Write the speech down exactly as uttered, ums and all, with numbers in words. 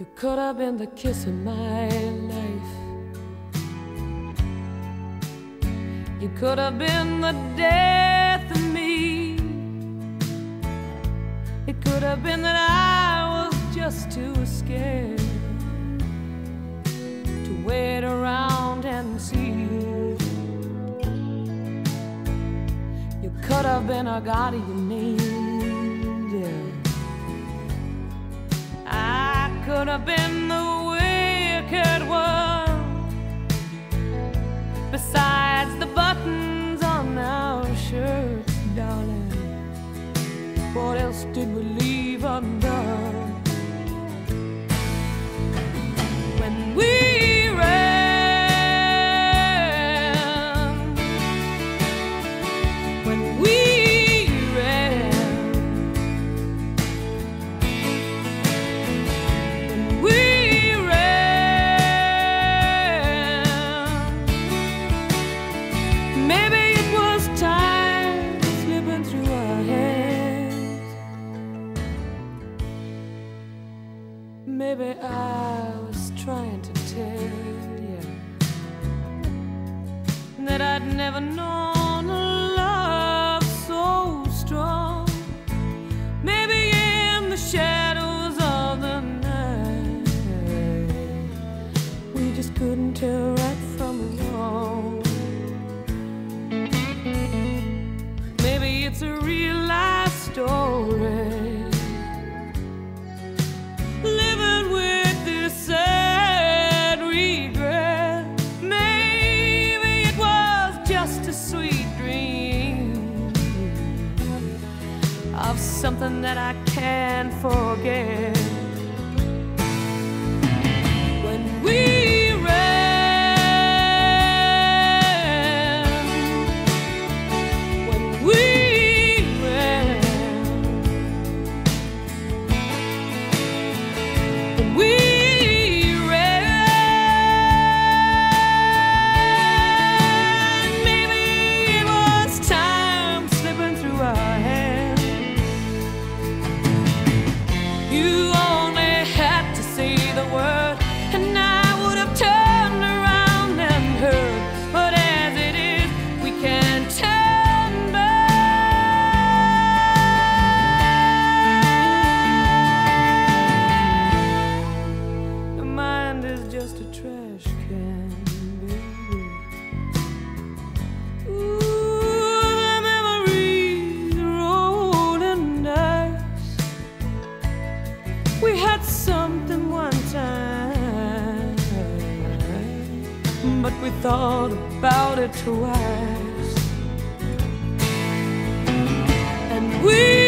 You could have been the kiss of my life. You could have been the death of me. It could have been that I was just too scared to wait around and see you. You could have been a guardian angel. Could have been the wicked one, besides the buttons on our shirts, darling. What else did we leave undone? When we ran, when we Maybe I was trying to tell you that I'd never known a love so strong. Maybe in the shadows of the night we just couldn't tell right from wrong. Maybe it's a real life story, something that I can't forget. When we ran, when we ran, when we ran, maybe it was time slipping through our hands. You only had to say the word, and I would have turned around and heard. But as it is, we can't turn back. Your mind is just a trash can, baby. Ooh, the memories rolling dice. We had something one time, but we thought about it twice, and we